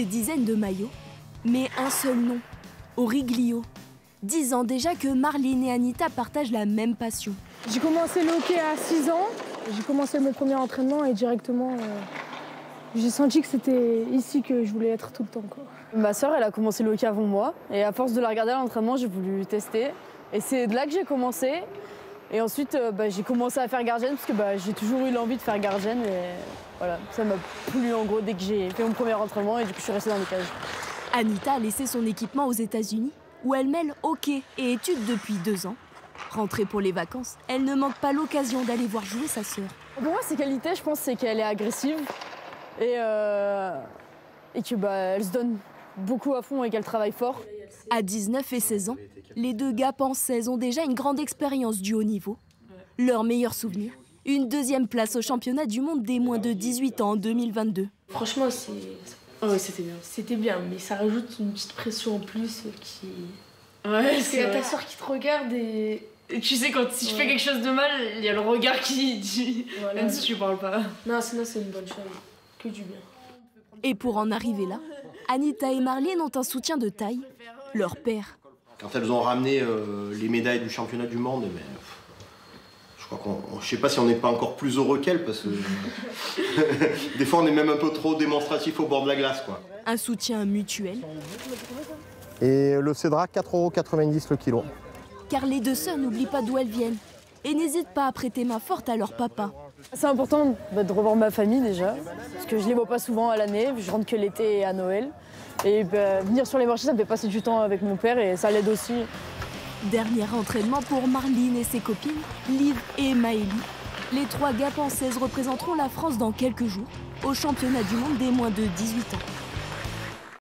des dizaines de maillots, mais un seul nom, Origlio, disant déjà que Marleen et Anita partagent la même passion. J'ai commencé le hockey à 6 ans, j'ai commencé mon premier entraînement et directement, j'ai senti que c'était ici que je voulais être tout le temps, quoi. Ma sœur, elle a commencé le hockey avant moi et à force de la regarder à l'entraînement, j'ai voulu tester. Et c'est de là que j'ai commencé. Et ensuite, j'ai commencé à faire gardienne parce que j'ai toujours eu l'envie de faire gardienne. Et voilà, ça m'a plu en gros dès que j'ai fait mon premier entraînement et du coup, je suis restée dans les cages. Anita a laissé son équipement aux États-Unis où elle mêle hockey et études depuis 2 ans. Rentrée pour les vacances, elle ne manque pas l'occasion d'aller voir jouer sa sœur. Pour moi, ses qualités, je pense, c'est qu'elle est agressive et que elle se donne beaucoup à fond et qu'elle travaille fort. À 19 et 16 ans, les deux Gapençaises ont déjà une grande expérience du haut niveau. Leur meilleur souvenir, une 2e place au championnat du monde des moins de 18 ans en 2022. Franchement, c'était bien. C'était bien, mais ça rajoute une petite pression en plus qui... Ouais, parce qu'il y a ta soeur qui te regarde et... tu sais, quand si je fais quelque chose de mal, il y a le regard qui dit... Voilà. Même si tu parles pas. Non, sinon c'est une bonne chose. Que du bien. Et pour en arriver là, Anita et Marleen ont un soutien de taille, leur père. Quand elles ont ramené les médailles du championnat du monde, mais, je crois qu'on, je sais pas si on n'est pas encore plus heureux qu'elles, parce que des fois on est même un peu trop démonstratif au bord de la glace, quoi. Un soutien mutuel. Et le cédra, 4,90 € le kilo. Car les deux sœurs n'oublient pas d'où elles viennent et n'hésitent pas à prêter main forte à leur papa. C'est important de revoir ma famille déjà, parce que je les vois pas souvent à l'année, je rentre que l'été et à Noël. Et venir sur les marchés, ça me fait passer du temps avec mon père et ça l'aide aussi. Dernier entraînement pour Marleen et ses copines, Liv et Maëlie. Les 3 Gapençaises représenteront la France dans quelques jours au championnat du monde des moins de 18 ans.